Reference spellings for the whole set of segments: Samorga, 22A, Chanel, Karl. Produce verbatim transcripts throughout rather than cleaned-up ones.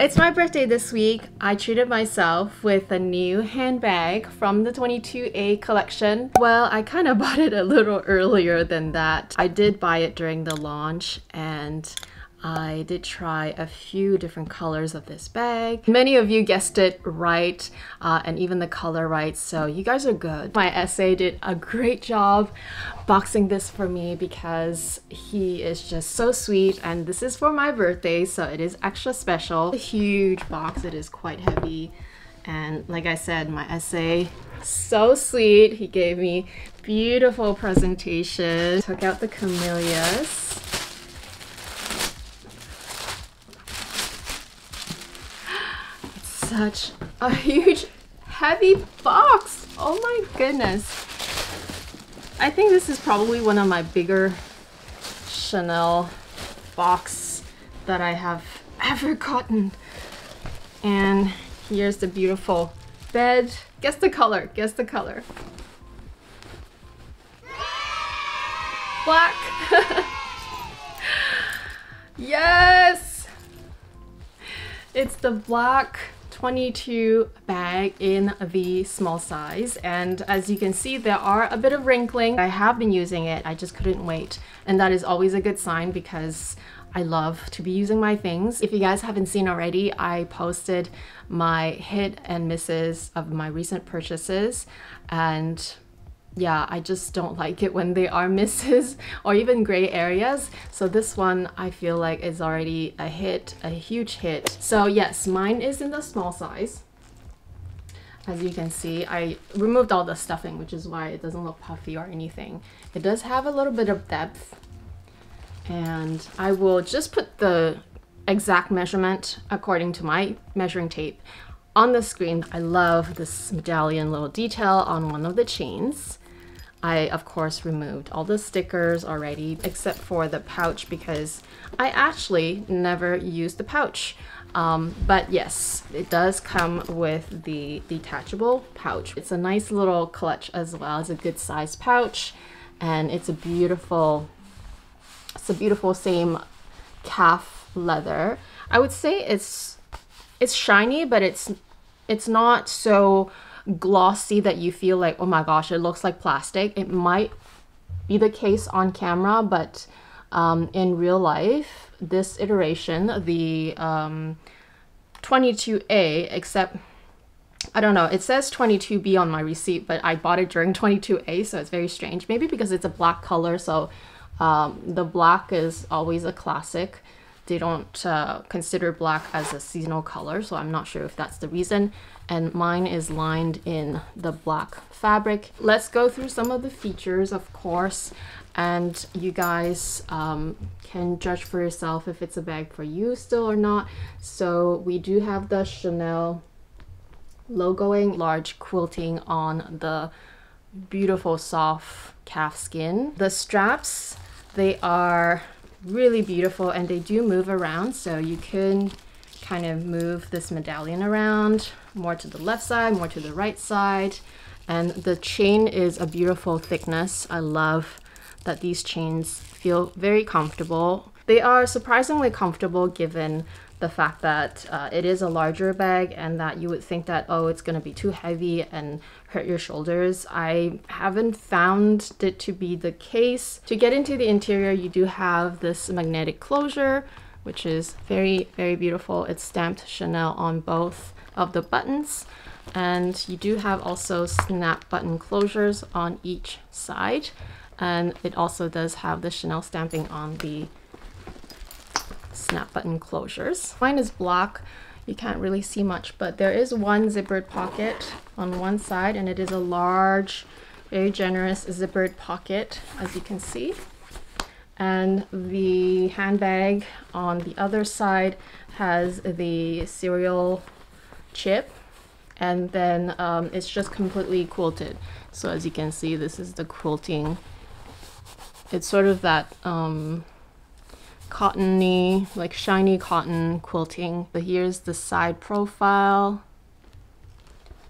It's my birthday this week. I treated myself with a new handbag from the twenty-two A collection. Well, I kind of bought it a little earlier than that. I did buy it during the launch and I did try a few different colors of this bag. Many of you guessed it right, uh, and even the color right, so you guys are good. My S A did a great job boxing this for me because he is just so sweet, and this is for my birthday, so it is extra special. A huge box, it is quite heavy, and like I said, my S A, so sweet. He gave me beautiful presentation. Took out the camellias. Such a huge heavy box. Oh my goodness. I think this is probably one of my bigger Chanel box that I have ever gotten. And here's the beautiful bed. Guess the color, guess the color. Black. Yes! It's the black twenty-two bag in the small size, and as you can see, there are a bit of wrinkling. I have been using it, I just couldn't wait, and that is always a good sign because I love to be using my things. If you guys haven't seen already, I posted my hit and misses of my recent purchases, and yeah, I just don't like it when they are misses or even gray areas. So this one I feel like is already a hit, a huge hit. So yes, mine is in the small size. As you can see, I removed all the stuffing, which is why it doesn't look puffy or anything. It does have a little bit of depth, and I will just put the exact measurement according to my measuring tape on the screen. I love this medallion little detail on one of the chains. I, of course, removed all the stickers already, except for the pouch because I actually never used the pouch. Um, but yes, it does come with the detachable pouch. It's a nice little clutch as well. It's a good size pouch, and it's a beautiful, it's a beautiful same calf leather. I would say it's, it's shiny, but it's, it's not so glossy that you feel like, oh my gosh, it looks like plastic. It might be the case on camera, but um, in real life, this iteration, the um, twenty-two A, except, I don't know, it says twenty-two B on my receipt, but I bought it during twenty-two A, so it's very strange. Maybe because it's a black color, so um, the black is always a classic. They don't uh, consider black as a seasonal color, so I'm not sure if that's the reason. And mine is lined in the black fabric. Let's go through some of the features, of course, and you guys um, can judge for yourself if it's a bag for you still or not. So we do have the Chanel logoing, large quilting on the beautiful soft calf skin. The straps, they are really beautiful, and they do move around, so you can kind of move this medallion around, more to the left side, more to the right side. And the chain is a beautiful thickness. I love that these chains feel very comfortable. They are surprisingly comfortable given the fact that uh, it is a larger bag, and that you would think that, oh, it's going to be too heavy and hurt your shoulders. I haven't found it to be the case. To get into the interior, you do have this magnetic closure, which is very, very beautiful. It's stamped Chanel on both of the buttons, and you do have also snap button closures on each side, and it also does have the Chanel stamping on the snap button closures. Mine is black. You can't really see much, but there is one zippered pocket on one side, and it is a large, very generous zippered pocket, as you can see. And the handbag on the other side has the serial chip, and then um, it's just completely quilted. So as you can see, this is the quilting. It's sort of that um, cottony, like shiny cotton quilting. But here's the side profile,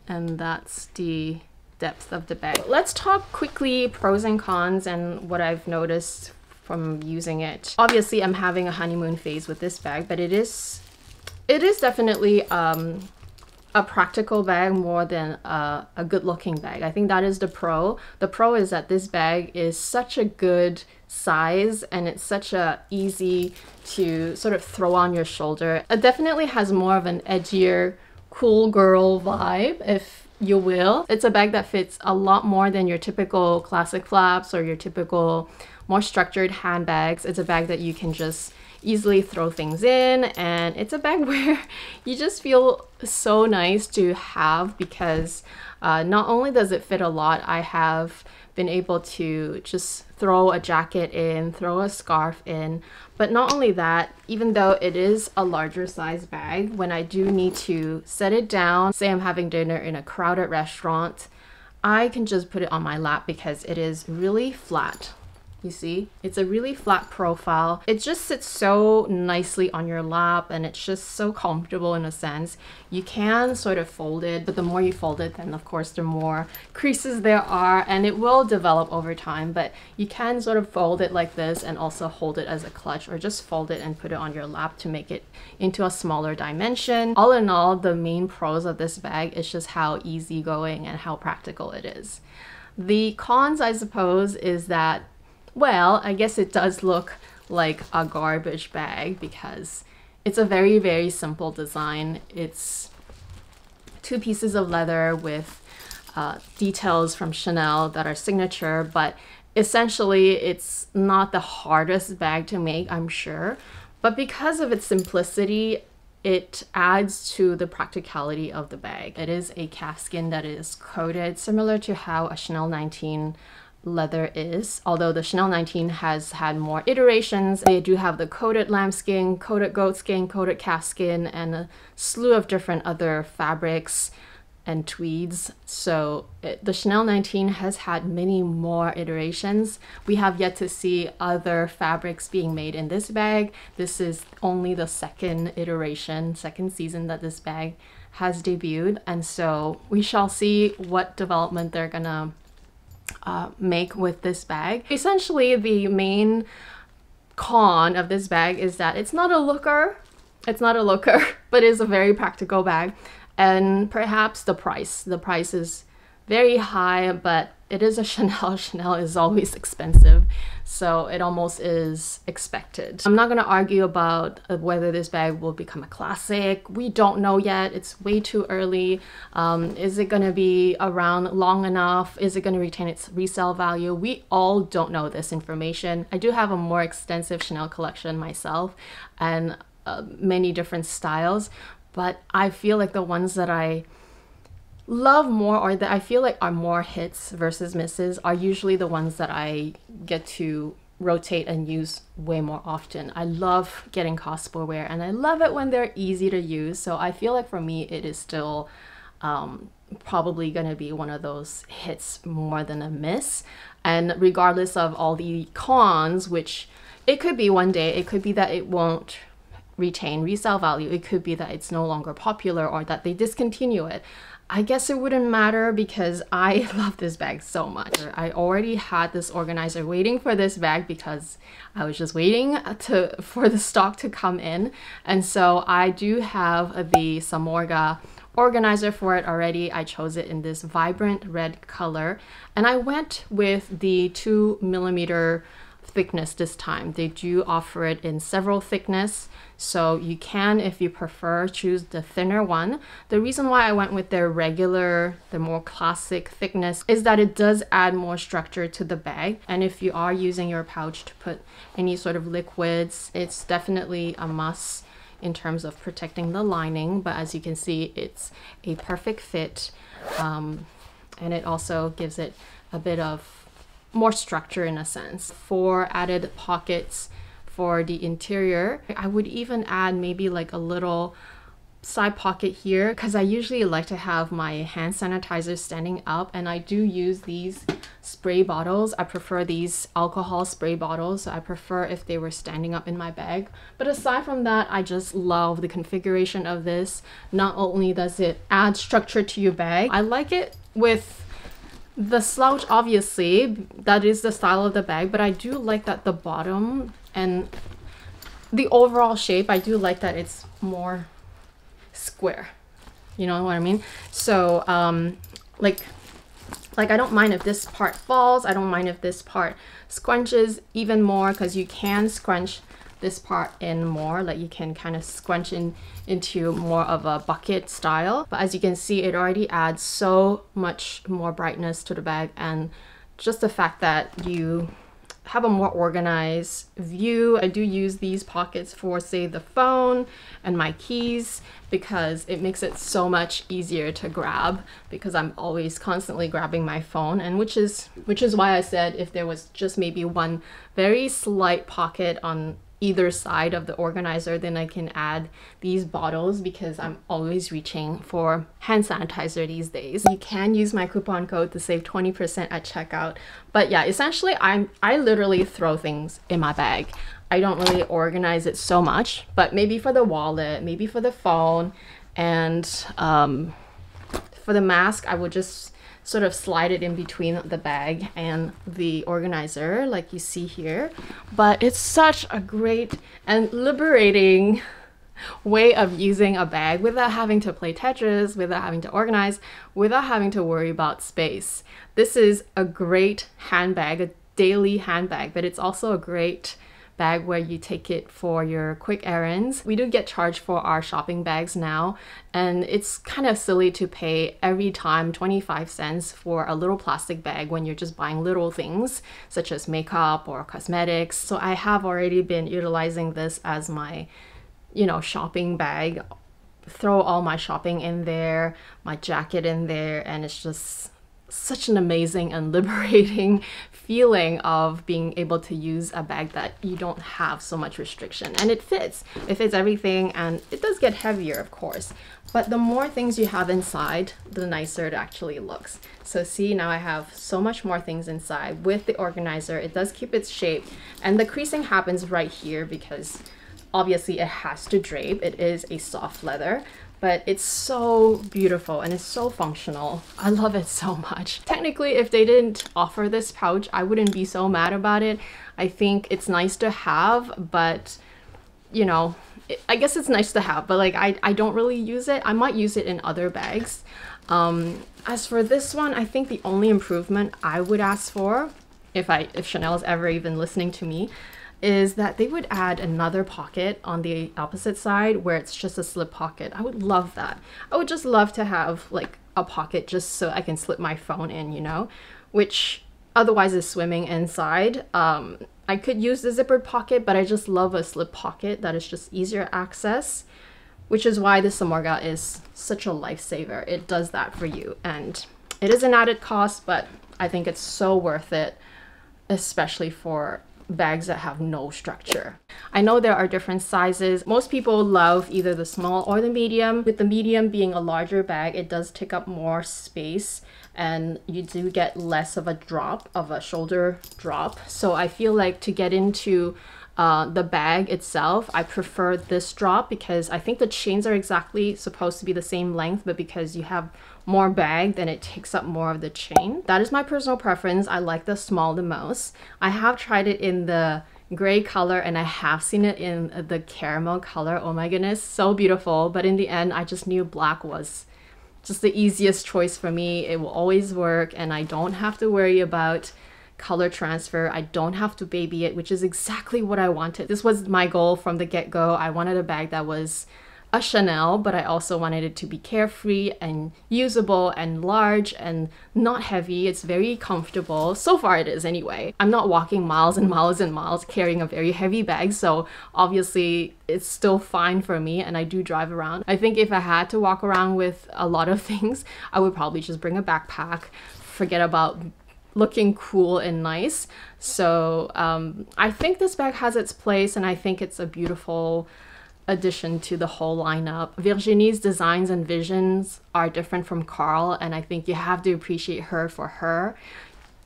and that's the depth of the bag. Let's talk quickly pros and cons and what I've noticed from using it. Obviously, I'm having a honeymoon phase with this bag, but it is It is definitely um, a practical bag more than a, a good looking bag. I think that is the pro. The pro is that this bag is such a good size and it's such a easy to sort of throw on your shoulder. It definitely has more of an edgier, cool girl vibe, if you will. It's a bag that fits a lot more than your typical classic flaps or your typical more structured handbags. It's a bag that you can just easily throw things in, and it's a bag where you just feel so nice to have because uh, not only does it fit a lot, I have been able to just throw a jacket in, throw a scarf in, but not only that, even though it is a larger size bag, when I do need to set it down, say I'm having dinner in a crowded restaurant, I can just put it on my lap because it is really flat. You see, it's a really flat profile. It just sits so nicely on your lap and it's just so comfortable in a sense. You can sort of fold it, but the more you fold it, then of course the more creases there are, and it will develop over time, but you can sort of fold it like this and also hold it as a clutch, or just fold it and put it on your lap to make it into a smaller dimension. All in all, the main pros of this bag is just how easygoing and how practical it is. The cons, I suppose, is that, well, I guess it does look like a garbage bag because it's a very, very simple design. It's two pieces of leather with uh, details from Chanel that are signature, but essentially it's not the hardest bag to make, I'm sure. But because of its simplicity, it adds to the practicality of the bag. It is a calfskin that is coated, similar to how a Chanel nineteen leather is, although the Chanel nineteen has had more iterations. They do have the coated lambskin, coated goatskin, coated calfskin, and a slew of different other fabrics and tweeds. So it, the Chanel nineteen has had many more iterations. We have yet to see other fabrics being made in this bag. This is only the second iteration, second season that this bag has debuted, and so we shall see what development they're gonna Uh, make with this bag. Essentially, the main con of this bag is that it's not a looker, it's not a looker, but it's a very practical bag, and perhaps the price. The price is very high, but it is a Chanel. Chanel is always expensive, so it almost is expected. I'm not going to argue about whether this bag will become a classic. We don't know yet. It's way too early. Um, is it going to be around long enough? Is it going to retain its resale value? We all don't know this information. I do have a more extensive Chanel collection myself, and uh, many different styles, but I feel like the ones that I love more, or that I feel like are more hits versus misses, are usually the ones that I get to rotate and use way more often. I love getting cosplay wear, and I love it when they're easy to use, so I feel like for me it is still um, probably going to be one of those hits more than a miss. And regardless of all the cons, which it could be one day, it could be that it won't retain resale value, it could be that it's no longer popular, or that they discontinue it, I guess it wouldn't matter because I love this bag so much. I already had this organizer waiting for this bag because I was just waiting to for the stock to come in, and so I do have the Samorga organizer for it already. I chose it in this vibrant red color, and I went with the two millimeter thickness this time. They do offer it in several thickness, so you can, if you prefer, choose the thinner one. The reason why I went with their regular, the more classic thickness, is that it does add more structure to the bag, and if you are using your pouch to put any sort of liquids, it's definitely a must in terms of protecting the lining. But as you can see, it's a perfect fit, um, and it also gives it a bit of more structure in a sense. Four added pockets for the interior. I would even add maybe like a little side pocket here, because I usually like to have my hand sanitizer standing up, and I do use these spray bottles. I prefer these alcohol spray bottles, so I prefer if they were standing up in my bag. But aside from that, I just love the configuration of this. Not only does it add structure to your bag, I like it with the slouch, obviously, that is the style of the bag, but I do like that the bottom and the overall shape, I do like that it's more square. You know what I mean? So um, like, like I don't mind if this part falls. I don't mind if this part scrunches even more, because you can scrunch this part in more, like you can kind of scrunch in into more of a bucket style. But as you can see, it already adds so much more brightness to the bag, and just the fact that you have a more organized view. I do use these pockets for, say, the phone and my keys, because it makes it so much easier to grab, because I'm always constantly grabbing my phone, and which is which is why I said if there was just maybe one very slight pocket on either side of the organizer, then I can add these bottles, because I'm always reaching for hand sanitizer these days. You can use my coupon code to save twenty percent at checkout. But yeah, essentially I'm I literally throw things in my bag. I don't really organize it so much, but maybe for the wallet, maybe for the phone, and um, for the mask, I would just sort of slide it in between the bag and the organizer, like you see here. But it's such a great and liberating way of using a bag without having to play Tetris, without having to organize, without having to worry about space. This is a great handbag, a daily handbag, but it's also a great bag where you take it for your quick errands. We do get charged for our shopping bags now, and it's kind of silly to pay every time twenty-five cents for a little plastic bag when you're just buying little things such as makeup or cosmetics. So I have already been utilizing this as my, you know, shopping bag. Throw all my shopping in there, my jacket in there, and it's just such an amazing and liberating feeling of being able to use a bag that you don't have so much restriction, and it fits. It fits everything, and it does get heavier, of course, but the more things you have inside, the nicer it actually looks. So see, now I have so much more things inside. With the organizer, it does keep its shape, and the creasing happens right here because obviously it has to drape. It is a soft leather, but it's so beautiful and it's so functional. I love it so much. Technically, if they didn't offer this pouch, I wouldn't be so mad about it. I think it's nice to have, but you know, it, I guess it's nice to have, but like I, I don't really use it. I might use it in other bags. Um, as for this one, I think the only improvement I would ask for, if, I, if Chanel is ever even listening to me, is that they would add another pocket on the opposite side where it's just a slip pocket. I would love that. I would just love to have like a pocket just so I can slip my phone in, you know, which otherwise is swimming inside. Um, I could use the zippered pocket, but I just love a slip pocket that is just easier access, which is why the Samorga is such a lifesaver. It does that for you, and it is an added cost, but I think it's so worth it, especially for bags that have no structure. I know there are different sizes. Most people love either the small or the medium. With the medium being a larger bag, it does take up more space, and you do get less of a drop, of a shoulder drop. So I feel like to get into uh, the bag itself, I prefer this drop, because I think the chains are exactly supposed to be the same length, but because you have more bag, then it takes up more of the chain. That is my personal preference. I like the small the most. I have tried it in the gray color, and I have seen it in the caramel color. Oh my goodness, so beautiful. But in the end, I just knew black was just the easiest choice for me. It will always work, and I don't have to worry about color transfer. I don't have to baby it, which is exactly what I wanted. This was my goal from the get-go. I wanted a bag that was a Chanel, but I also wanted it to be carefree and usable and large and not heavy. It's very comfortable. So far it is anyway. I'm not walking miles and miles and miles carrying a very heavy bag, so obviously it's still fine for me, and I do drive around. I think if I had to walk around with a lot of things, I would probably just bring a backpack, forget about looking cool and nice. So um, I think this bag has its place, and I think it's a beautiful addition to the whole lineup. Virginie's designs and visions are different from Karl, and I think you have to appreciate her for her.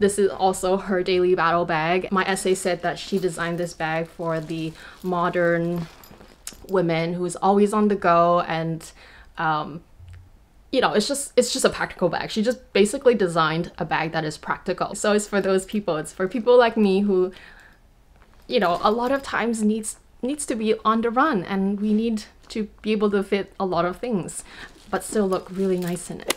This is also her daily battle bag. My essay said that she designed this bag for the modern woman who is always on the go, and um, you know, it's just it's just a practical bag. She just basically designed a bag that is practical. So it's for those people. It's for people like me who, you know, a lot of times needs needs to be on the run, and we need to be able to fit a lot of things, but still look really nice in it.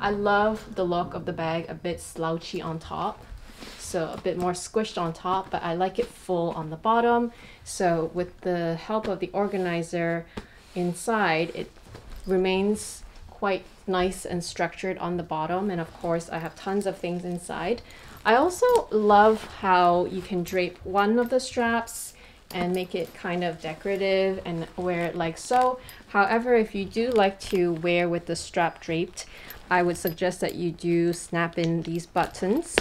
I love the look of the bag, a bit slouchy on top, so a bit more squished on top, but I like it full on the bottom. So with the help of the organizer inside, it remains quite nice and structured on the bottom, and of course I have tons of things inside. I also love how you can drape one of the straps and make it kind of decorative and wear it like so. However, if you do like to wear with the strap draped, I would suggest that you do snap in these buttons,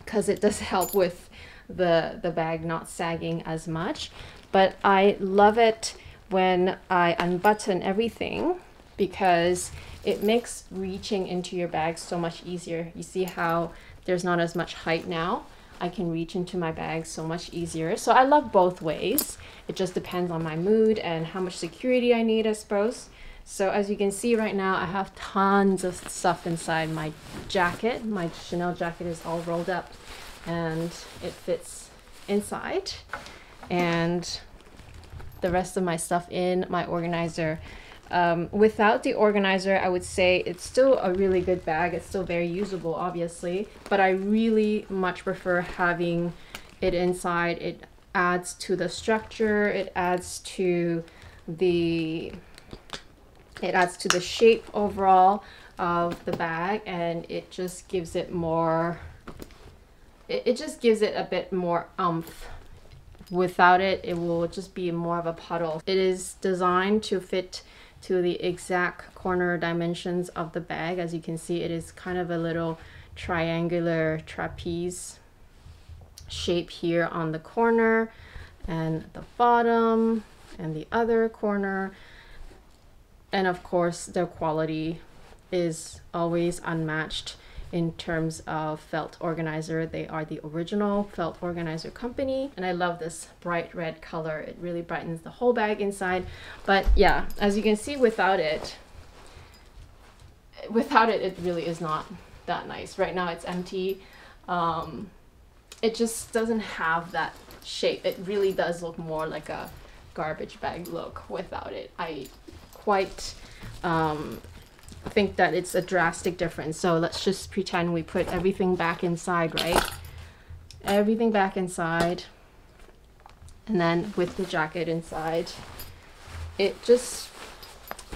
because it does help with the, the bag not sagging as much. But I love it when I unbutton everything, because it makes reaching into your bag so much easier. You see how there's not as much height now? I can reach into my bag so much easier. So I love both ways. It just depends on my mood and how much security I need, I suppose. So as you can see right now, I have tons of stuff inside my jacket. My Chanel jacket is all rolled up and it fits inside. And the rest of my stuff in my organizer. Um, without the organizer, I would say it's still a really good bag. It's still very usable, obviously, but I really much prefer having it inside. It adds to the structure, it adds to the it adds to the shape overall of the bag, and it just gives it more it, it just gives it a bit more oomph. Without it, it will just be more of a puddle. It is designed to fit to the exact corner dimensions of the bag. As you can see, it is kind of a little triangular trapeze shape here on the corner and the bottom and the other corner. And of course, their quality is always unmatched in terms of felt organizer. They are the original felt organizer company, and I love this bright red color. It really brightens the whole bag inside. But yeah, as you can see, without it without it it really is not that nice. Right now it's empty. Um, it just doesn't have that shape. It really does look more like a garbage bag look without it. I quite um, think that it's a drastic difference. So let's just pretend we put everything back inside, right? Everything back inside, and then with the jacket inside, it just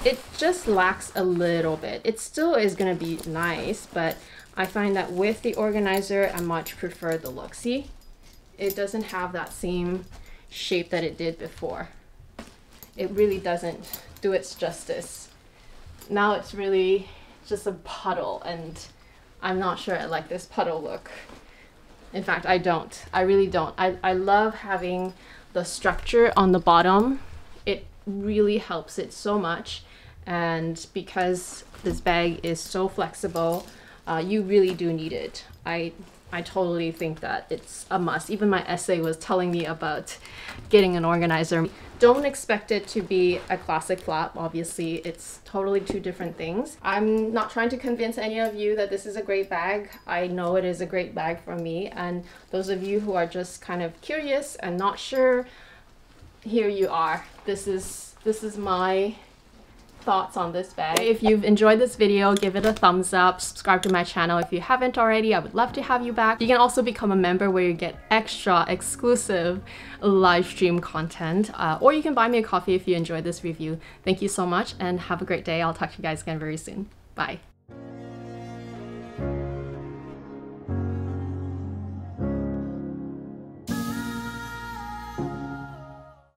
it just lacks a little bit. It still is going to be nice, but I find that with the organizer, I much prefer the look. See, it doesn't have that same shape that it did before. It really doesn't do its justice. Now it's really just a puddle, and I'm not sure I like this puddle look. In fact, I don't. I really don't. I, I love having the structure on the bottom. It really helps it so much. And because this bag is so flexible, uh, you really do need it. I I totally think that it's a must. Even my essay was telling me about getting an organizer. Don't expect it to be a classic flap. Obviously, it's totally two different things. I'm not trying to convince any of you that this is a great bag. I know it is a great bag for me. And those of you who are just kind of curious and not sure, here you are. This is, this is my thoughts on this bag. If you've enjoyed this video, give it a thumbs up, subscribe to my channel if you haven't already. I would love to have you back. You can also become a member where you get extra exclusive live stream content, uh, or you can buy me a coffee if you enjoyed this review. Thank you so much and have a great day. I'll talk to you guys again very soon. Bye.